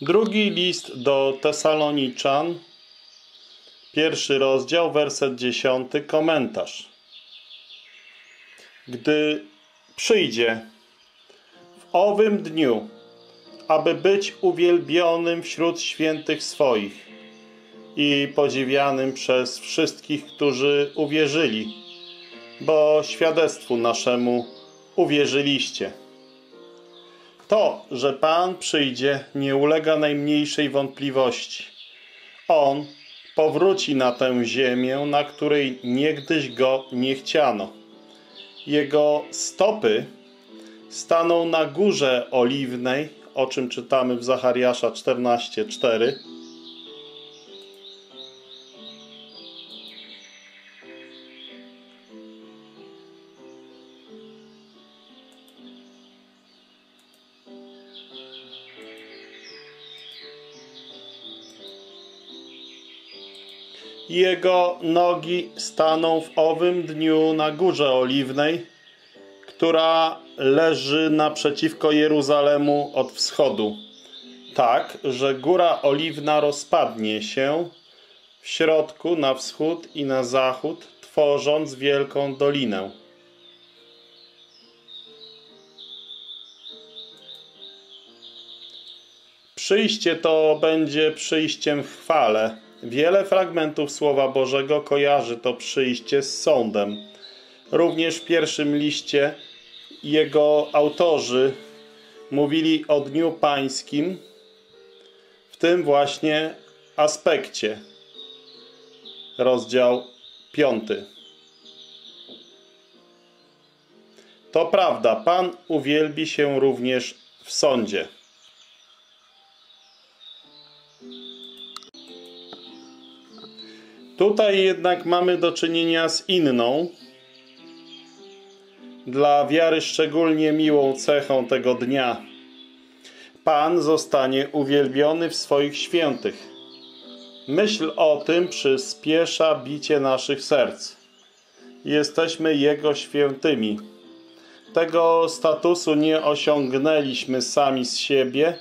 Drugi list do Tesaloniczan, 1. rozdział, werset 10, komentarz. Gdy przyjdzie w owym dniu, aby być uwielbionym wśród świętych swoich i podziwianym przez wszystkich, którzy uwierzyli, bo świadectwu naszemu uwierzyliście. To, że Pan przyjdzie, nie ulega najmniejszej wątpliwości. On powróci na tę ziemię, na której niegdyś Go nie chciano. Jego stopy staną na Górze Oliwnej, o czym czytamy w Zachariasza 14:4. Jego nogi staną w owym dniu na Górze Oliwnej, która leży naprzeciwko Jeruzalemu od wschodu, tak, że Góra Oliwna rozpadnie się w środku, na wschód i na zachód, tworząc wielką dolinę. Przyjście to będzie przyjściem w chwale. Wiele fragmentów Słowa Bożego kojarzy to przyjście z sądem. Również w pierwszym liście jego autorzy mówili o Dniu Pańskim w tym właśnie aspekcie. Rozdział 5. To prawda, Pan uwielbi się również w sądzie. Tutaj jednak mamy do czynienia z inną, dla wiary szczególnie miłą cechą tego dnia. Pan zostanie uwielbiony w swoich świętych. Myśl o tym przyspiesza bicie naszych serc. Jesteśmy Jego świętymi. Tego statusu nie osiągnęliśmy sami z siebie,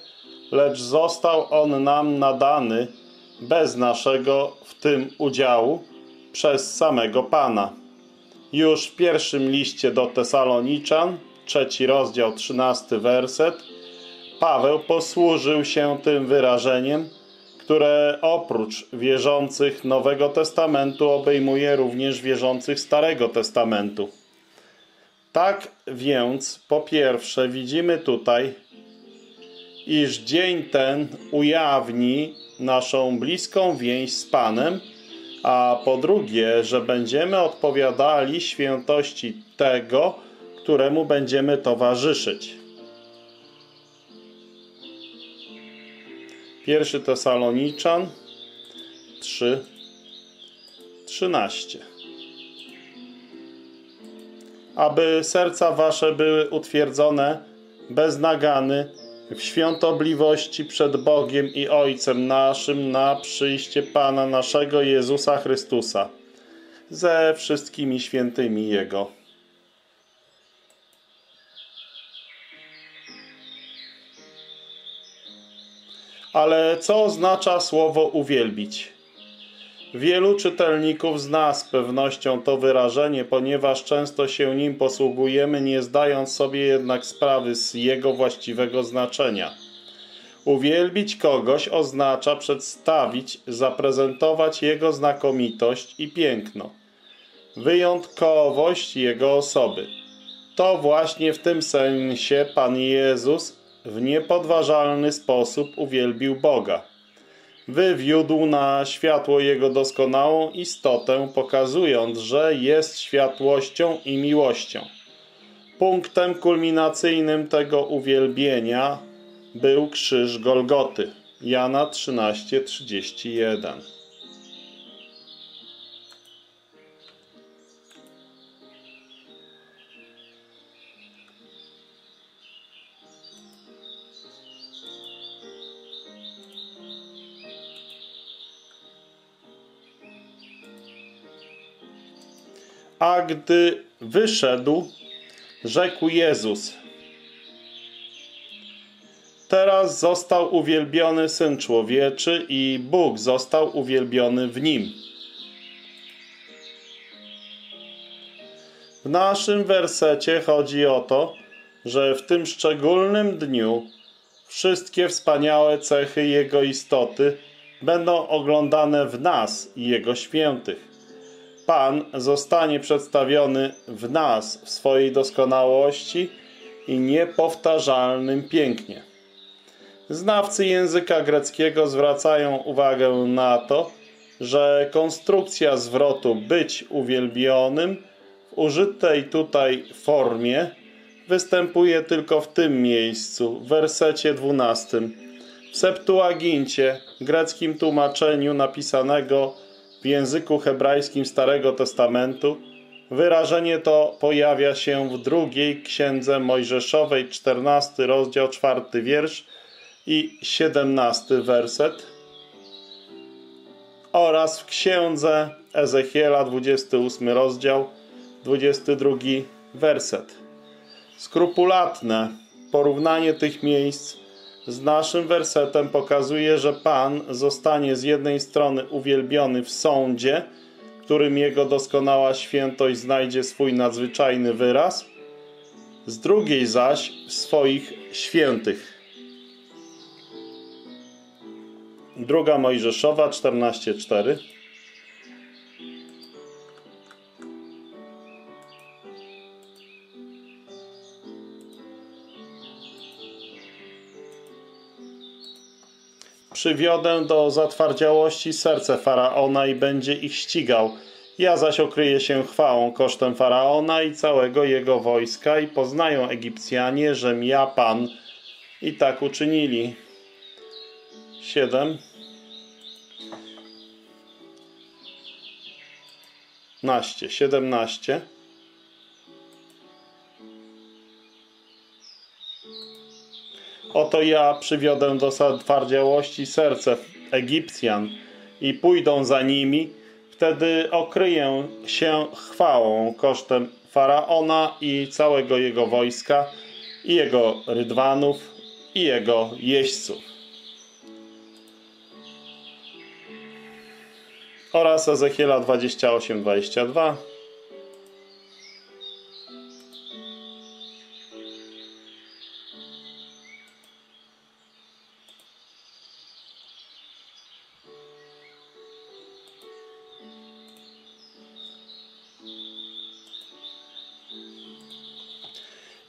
lecz został on nam nadany bez naszego w tym udziału przez samego Pana. Już w pierwszym liście do Tesaloniczan, 3. rozdział, 13. werset, Paweł posłużył się tym wyrażeniem, które oprócz wierzących Nowego Testamentu obejmuje również wierzących Starego Testamentu. Tak więc, po pierwsze, widzimy tutaj, iż dzień ten ujawni naszą bliską więź z Panem, a po drugie, że będziemy odpowiadali świętości tego, któremu będziemy towarzyszyć. 1 Tesaloniczan 3:13. Aby serca wasze były utwierdzone bez nagany w świątobliwości przed Bogiem i Ojcem naszym na przyjście Pana naszego Jezusa Chrystusa ze wszystkimi świętymi Jego. Ale co oznacza słowo uwielbić? Wielu czytelników zna z pewnością to wyrażenie, ponieważ często się nim posługujemy, nie zdając sobie jednak sprawy z jego właściwego znaczenia. Uwielbić kogoś oznacza przedstawić, zaprezentować jego znakomitość i piękno, wyjątkowość jego osoby. To właśnie w tym sensie Pan Jezus w niepodważalny sposób uwielbił Boga. Wywiódł na światło Jego doskonałą istotę, pokazując, że jest światłością i miłością. Punktem kulminacyjnym tego uwielbienia był krzyż Golgoty, Jana 13:31. A gdy wyszedł, rzekł Jezus: Teraz został uwielbiony Syn Człowieczy i Bóg został uwielbiony w Nim. W naszym wersecie chodzi o to, że w tym szczególnym dniu wszystkie wspaniałe cechy Jego istoty będą oglądane w nas i Jego świętych. Pan zostanie przedstawiony w nas w swojej doskonałości i niepowtarzalnym pięknie. Znawcy języka greckiego zwracają uwagę na to, że konstrukcja zwrotu być uwielbionym w użytej tutaj formie występuje tylko w tym miejscu, w wersecie 12. W Septuagincie, greckim tłumaczeniu napisanego w języku hebrajskim Starego Testamentu, wyrażenie to pojawia się w II Księdze Mojżeszowej, 14 rozdział, 4 wiersz i 17 werset oraz w Księdze Ezechiela, 28 rozdział, 22 werset. Skrupulatne porównanie tych miejsc z naszym wersetem pokazuje, że Pan zostanie z jednej strony uwielbiony w sądzie, w którym Jego doskonała świętość znajdzie swój nadzwyczajny wyraz, z drugiej zaś w swoich świętych. 2 Mojżeszowa 14:4. Przywiodę do zatwardziałości serce Faraona i będzie ich ścigał. Ja zaś okryję się chwałą kosztem Faraona i całego jego wojska i poznają Egipcjanie, żem ja Pan. I tak uczynili. 17. Oto ja przywiodę do zatwardziałości serce Egipcjan i pójdą za nimi. Wtedy okryję się chwałą kosztem Faraona i całego jego wojska, i jego rydwanów, i jego jeźdźców. Oraz Ezechiela 28:22.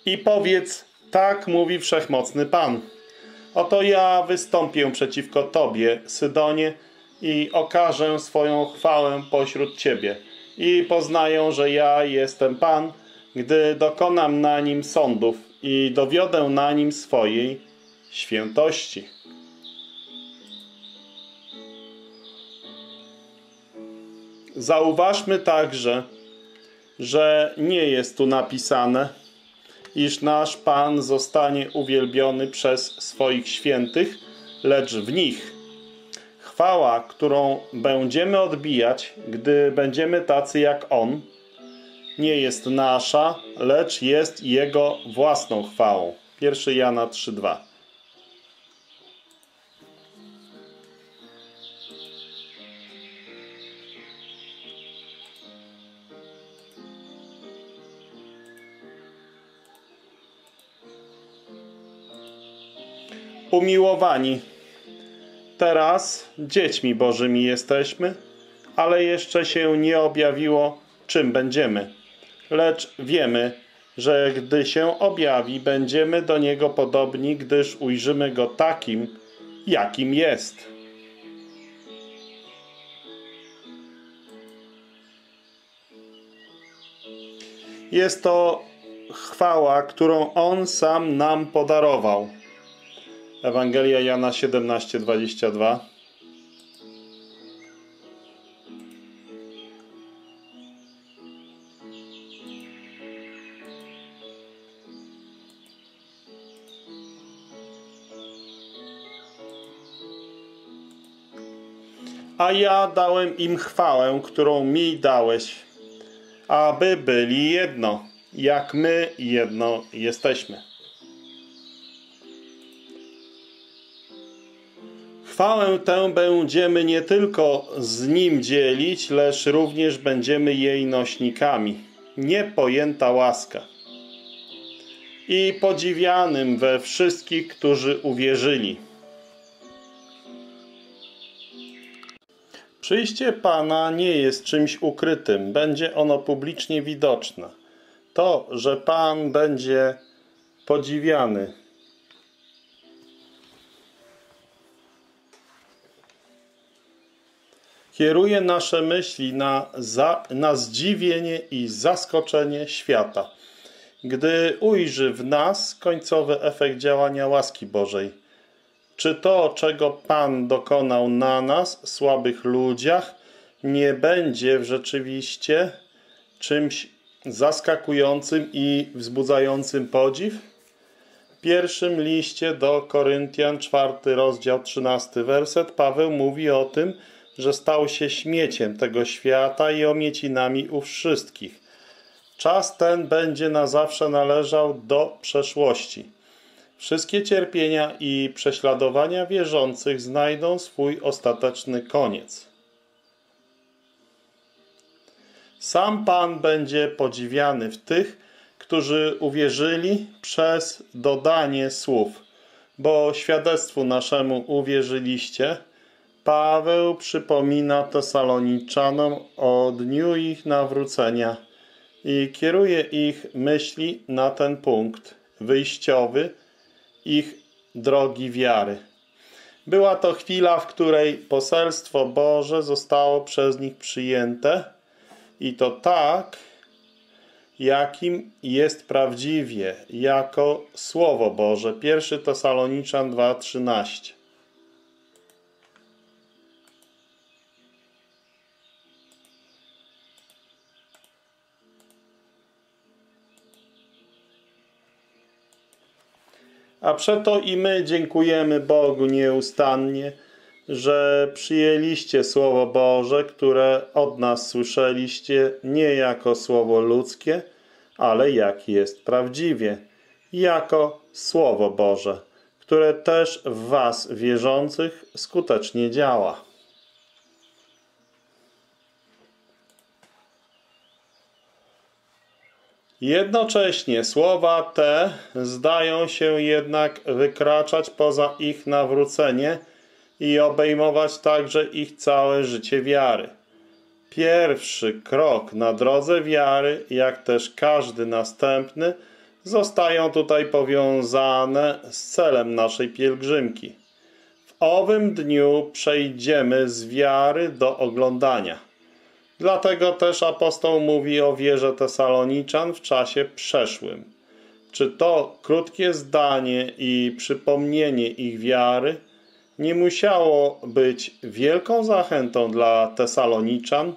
I powiedz, tak mówi Wszechmocny Pan. Oto ja wystąpię przeciwko Tobie, Sydonie, i okażę swoją chwałę pośród Ciebie. I poznają, że ja jestem Pan, gdy dokonam na nim sądów i dowiodę na nim swojej świętości. Zauważmy także, że nie jest tu napisane, iż nasz Pan zostanie uwielbiony przez swoich świętych, lecz w nich. Chwała, którą będziemy odbijać, gdy będziemy tacy jak On, nie jest nasza, lecz jest Jego własną chwałą. 1 Jana 3:2. Umiłowani, teraz dziećmi Bożymi jesteśmy, ale jeszcze się nie objawiło, czym będziemy. Lecz wiemy, że gdy się objawi, będziemy do Niego podobni, gdyż ujrzymy Go takim, jakim jest. Jest to chwała, którą On sam nam podarował. Ewangelia Jana 17:22. A ja dałem im chwałę, którą mi dałeś, aby byli jedno, jak my jedno jesteśmy. Chwałę tę będziemy nie tylko z Nim dzielić, lecz również będziemy jej nośnikami. Niepojęta łaska. I podziwianym we wszystkich, którzy uwierzyli. Przyjście Pana nie jest czymś ukrytym. Będzie ono publicznie widoczne. To, że Pan będzie podziwiany. Kieruje nasze myśli na zdziwienie i zaskoczenie świata, gdy ujrzy w nas końcowy efekt działania łaski Bożej. Czy to, czego Pan dokonał na nas, słabych ludziach, nie będzie rzeczywiście czymś zaskakującym i wzbudzającym podziw? W pierwszym liście do Koryntian, 4 rozdział, 13 werset, Paweł mówi o tym, że stał się śmieciem tego świata i omiecinami ów wszystkich. Czas ten będzie na zawsze należał do przeszłości. Wszystkie cierpienia i prześladowania wierzących znajdą swój ostateczny koniec. Sam Pan będzie podziwiany w tych, którzy uwierzyli przez dodanie słów, bo świadectwu naszemu uwierzyliście. Paweł przypomina Tesaloniczanom o dniu ich nawrócenia i kieruje ich myśli na ten punkt wyjściowy ich drogi wiary. Była to chwila, w której poselstwo Boże zostało przez nich przyjęte i to tak, jakim jest prawdziwie, jako Słowo Boże. 1 Tesaloniczan 2:13. A przeto i my dziękujemy Bogu nieustannie, że przyjęliście Słowo Boże, które od nas słyszeliście nie jako słowo ludzkie, ale jak jest prawdziwie, jako Słowo Boże, które też w was wierzących skutecznie działa. Jednocześnie słowa te zdają się jednak wykraczać poza ich nawrócenie i obejmować także ich całe życie wiary. Pierwszy krok na drodze wiary, jak też każdy następny, zostają tutaj powiązane z celem naszej pielgrzymki. W owym dniu przejdziemy z wiary do oglądania. Dlatego też apostoł mówi o wierze Tesaloniczan w czasie przeszłym. Czy to krótkie zdanie i przypomnienie ich wiary nie musiało być wielką zachętą dla Tesaloniczan?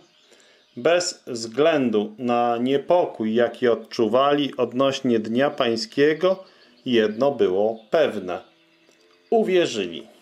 Bez względu na niepokój, jaki odczuwali odnośnie Dnia Pańskiego, jedno było pewne. Uwierzyli.